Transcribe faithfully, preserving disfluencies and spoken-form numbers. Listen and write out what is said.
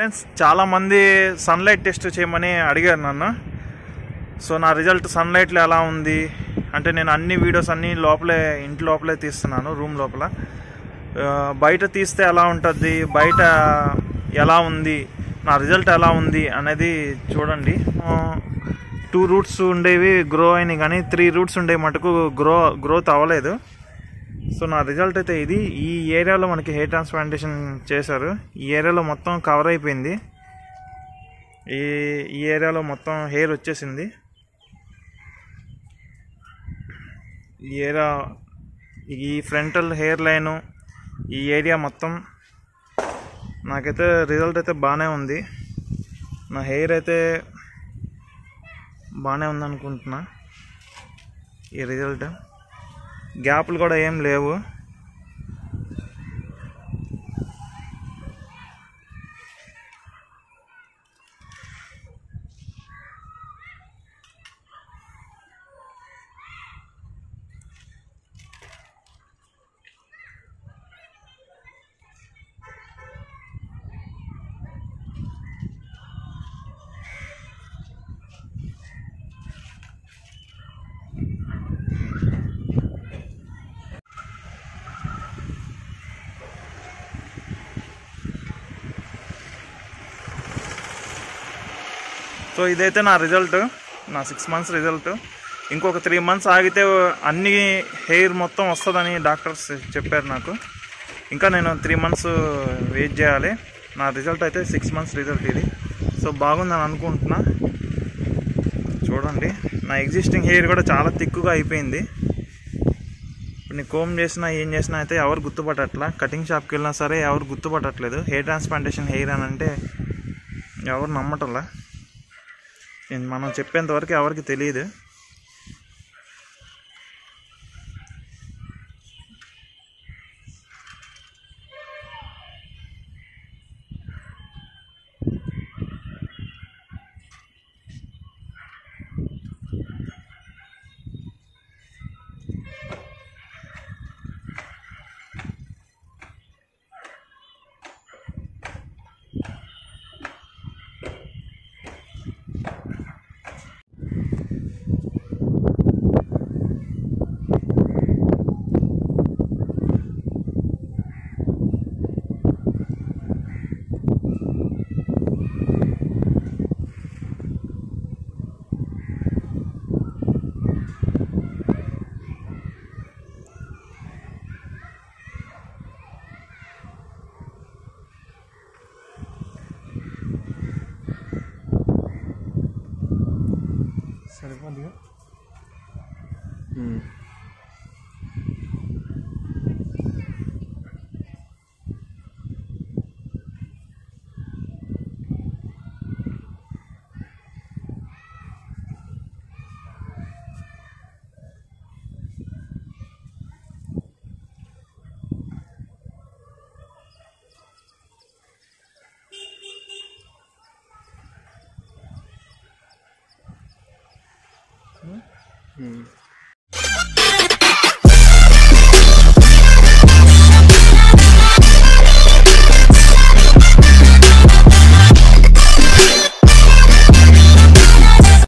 Friends चाला मंदी sunlight test చేయమని అడిగారు నన్ను సో నా రిజల్ట్ సన్లైట్ లో ఎలా ఉంది అంటే నేను అన్ని వీడియోస్ అన్ని లోపలే ఇంటి లోపలే తీస్తున్నాను రూమ్ లోపల బయట తీస్తే ఎలా ఉంటది బయట ఎలా ఉంది నా రిజల్ట్ ఎలా ఉంది అనేది చూడండి టూ రూట్స్ ఉండేవి గ్రో అయిన గానీ త్రీ రూట్స్ ఉండే మటుకు గ్రో గ్రోత్ అవ్వలేదు సో నా రిజల్ట్ అయితే ఇది ఈ ఏరియాలో మనకి హెయిర్ ట్రాన్స్‌ప్లాంటేషన్ చేశారు ఈ ఏరియాలో మొత్తం కవర్ అయిపోయింది ఈ ఈ ఏరియాలో మొత్తం హెయిర్ వచ్చేసింది ఈ ఏరియా ఈ ఫ్రంటల్ హెయిర్ లైన్ ఈ ఏరియా మొత్తం నాకైతే రిజల్ట్ అయితే బానే ఉంది నా హెయిర్ అయితే బానే ఉంది అనుకుంటున్నా ఈ రిజల్ట్ గ్యాప్లు కూడా ఏం లేవు సో ఇదైతే నా రిజల్ట్ నా సిక్స్ మంత్స్ రిజల్ట్ ఇంకొక త్రీ మంత్స్ ఆగితే అన్ని హెయిర్ మొత్తం వస్తదని డాక్టర్స్ చెప్పారు నాకు ఇంకా నేను త్రీ మంత్స్ వెయిట్ చేయాలి నా రిజల్ట్ అయితే సిక్స్ మంత్స్ రిజల్ట్ ఇది సో బాగుందని అనుకుంటున్నా చూడండి నా ఎగ్జిస్టింగ్ హెయిర్ కూడా చాలా తిక్కుగా అయిపోయింది నేను కోమ్ చేసినా ఏం చేసినా అయితే ఎవరు గుర్తుపట్టట్లా కటింగ్ షాప్కి వెళ్ళినా సరే ఎవరు గుర్తుపట్టట్లేదు హెయిర్ ట్రాన్స్‌ప్లాంటేషన్ హెయిర్ అని అంటే ఎవరు నమ్మట్లా మనం చెప్పేంత వరకు ఎవరికి తెలియదు Hmm.